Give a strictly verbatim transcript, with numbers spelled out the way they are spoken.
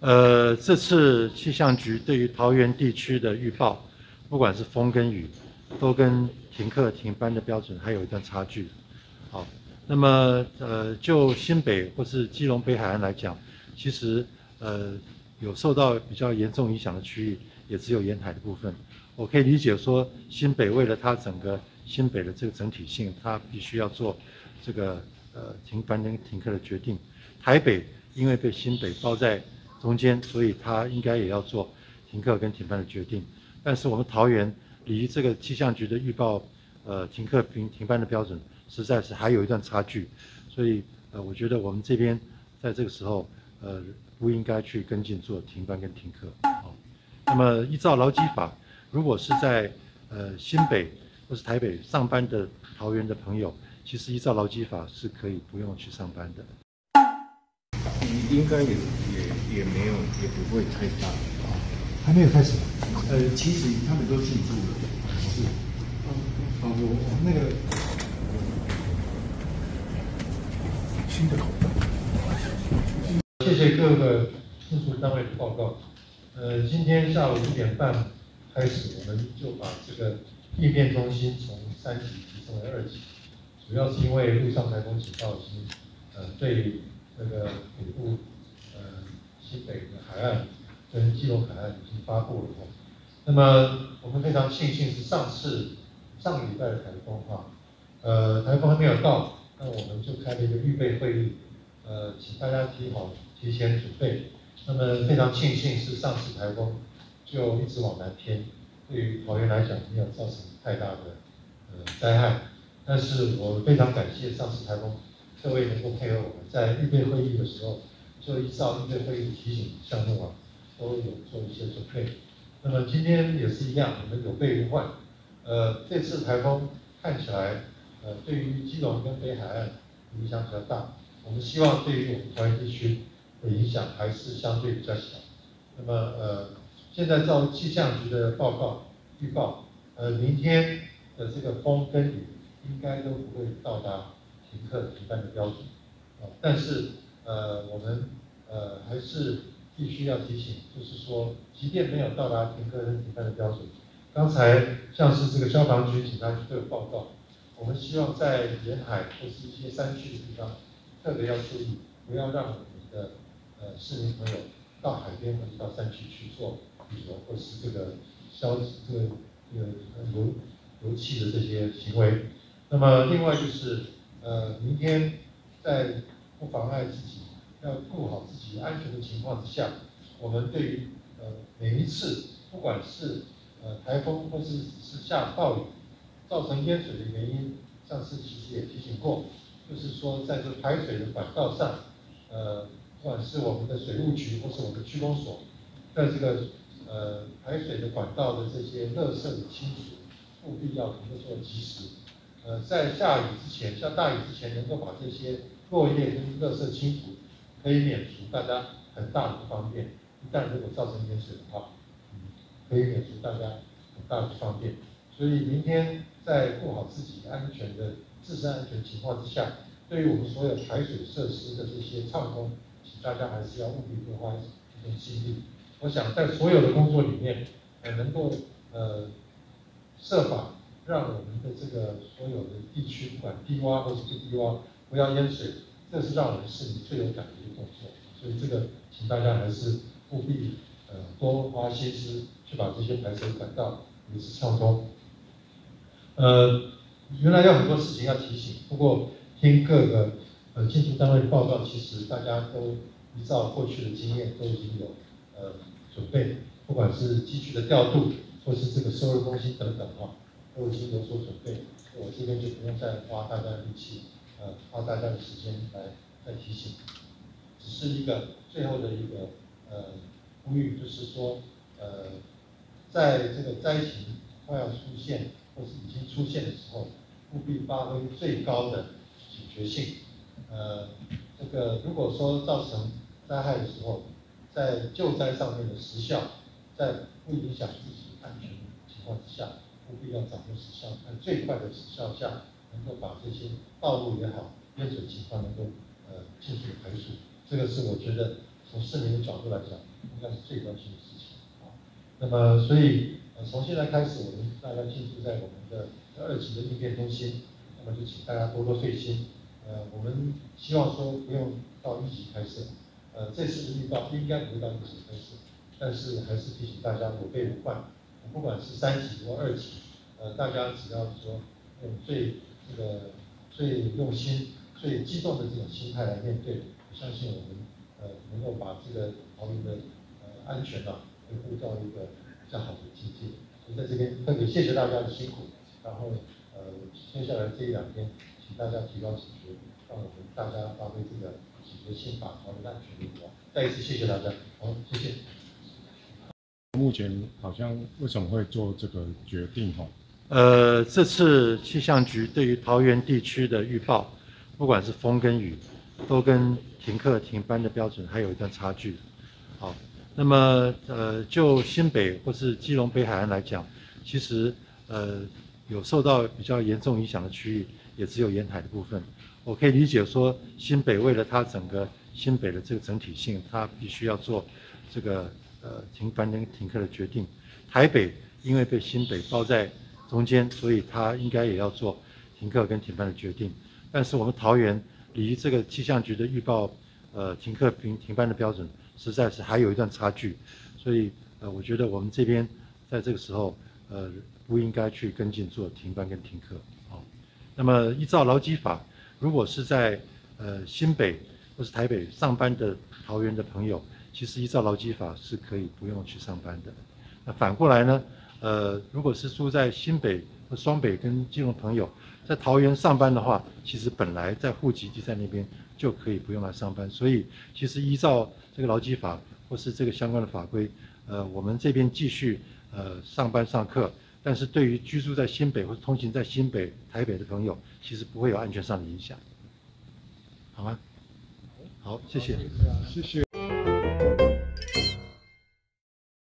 呃，这次气象局对于桃园地区的预报，不管是风跟雨，都跟停课停班的标准还有一段差距。好，那么呃，就新北或是基隆北海岸来讲，其实呃有受到比较严重影响的区域，也只有沿海的部分。我可以理解说，新北为了它整个新北的这个整体性，它必须要做这个呃停班跟停课的决定。台北因为被新北包在 中间，所以他应该也要做停课跟停班的决定。但是我们桃园离这个气象局的预报，呃，停课停停班的标准，实在是还有一段差距。所以，呃，我觉得我们这边在这个时候，呃，不应该去跟进做停班跟停课。好，那么依照劳基法，如果是在呃新北或是台北上班的桃园的朋友，其实依照劳基法是可以不用去上班的。 应该也也也没有，也不会太大啊，还没有开始。呃，其实他们都进驻了，是。啊，我那个新的口罩。谢谢各个技术单位的报告。呃，今天下午一点半开始，我们就把这个应变中心从三级提升为二级，主要是因为陆上台风警报已经呃对 这个北部、呃新北的海岸跟基隆海岸已经发布了。那么我们非常庆幸是上次上个礼拜的台风哈，呃台风还没有到，那我们就开了一个预备会议，呃请大家提好提前准备。那么非常庆幸是上次台风就一直往南偏，对于桃园来讲没有造成太大的呃灾害，但是我非常感谢上次台风 各位能够配合我们在预备会议的时候，就依照预备会议提醒项目啊，都有做一些准备。那么今天也是一样，我们有备无患。呃，这次台风看起来，呃，对于基隆跟北海岸影响比较大。我们希望对于我们桃园地区的影响还是相对比较小。那么呃，现在照气象局的报告预报，呃，明天的这个风跟雨应该都不会到达 停课停班的标准，啊，但是呃，我们呃还是必须要提醒，就是说，即便没有到达停课跟停班的标准，刚才像是这个消防局、警察局都有报告，我们希望在沿海或是一些山区的地方，特别要注意，不要让我们的呃市民朋友到海边或者到山区去做旅游或是这个消这个这个油油气的这些行为。那么另外就是 呃，明天在不妨碍自己、要顾好自己安全的情况之下，我们对于呃每一次不管是呃台风或是只是下暴雨造成淹水的原因，上次其实也提醒过，就是说在这排水的管道上，呃，不管是我们的水务局或是我们区公所，在这个呃排水的管道的这些垃圾的清除，务必要能够做及时。 呃，在下雨之前，下大雨之前，能够把这些落叶跟垃圾清除，可以免除大家很大的不方便。一旦如果造成淹水的话，嗯，可以免除大家很大的不方便。所以明天在顾好自己安全的自身安全情况之下，对于我们所有排水设施的这些畅通，请大家还是要务必多花一点心力。我想在所有的工作里面，呃，能够呃设法 让我们的这个所有的地区，不管低洼或是不低洼，不要淹水，这是让我们市民最有感的一个动作。所以这个，请大家还是务必呃多花心思去把这些排水管道维持畅通。呃，原来有很多事情要提醒，不过听各个呃建筑单位的报告，其实大家都依照过去的经验都已经有呃准备，不管是机具的调度，或是这个收入中心等等哈， 都已经有所准备，我这边就不用再花大家的力气，呃，花大家的时间来来提醒，只是一个最后的一个呃呼吁，就是说，呃，在这个灾情快要出现或是已经出现的时候，务必发挥最高的警觉性。呃，这个如果说造成灾害的时候，在救灾上面的时效，在不影响自己安全的情况之下， 务必要掌握时效，在最快的时效下，能够把这些道路也好、淹水情况能够呃尽速排除。这个是我觉得从市民的角度来讲，应该是最关心的事情啊。那么，所以呃从现在开始，我们大家进驻在我们的二级的应变中心，那么就请大家多多费心。呃，我们希望说不用到一级开始，呃，这次的预告应该不会到一级开始，但是还是提醒大家有备无患，不管是三级或二级，呃，大家只要说用最这个最用心、最激动的这种心态来面对，我相信我们。 呃，能够把这个桃园的呃安全啊维护到一个比较好的境界，所以在这边特别谢谢大家的辛苦。然后呃，接下来这一两天，请大家提高警觉，让我们大家发挥这个警觉性，把桃园的安全维护好。再一次谢谢大家，好，谢谢。目前好像为什么会做这个决定？哈，呃，这次气象局对于桃园地区的预报，不管是风跟雨。 都跟停课停班的标准还有一段差距，好，那么呃，就新北或是基隆北海岸来讲，其实呃有受到比较严重影响的区域，也只有沿海的部分。我可以理解说，新北为了它整个新北的这个整体性，它必须要做这个呃停班跟停课的决定。台北因为被新北包在中间，所以它应该也要做停课跟停班的决定。但是我们桃园。 离这个气象局的预报，呃，停课停停班的标准，实在是还有一段差距，所以呃，我觉得我们这边在这个时候，呃，不应该去跟进做停班跟停课。好，那么依照劳基法，如果是在呃新北或是台北上班的桃园的朋友，其实依照劳基法是可以不用去上班的。那反过来呢，呃，如果是住在新北或双北跟基隆朋友。 在桃园上班的话，其实本来在户籍地在那边就可以不用来上班，所以其实依照这个劳基法或是这个相关的法规，呃，我们这边继续呃上班上课，但是对于居住在新北或通勤在新北、台北的朋友，其实不会有安全上的影响，好吗？好，谢谢，谢谢。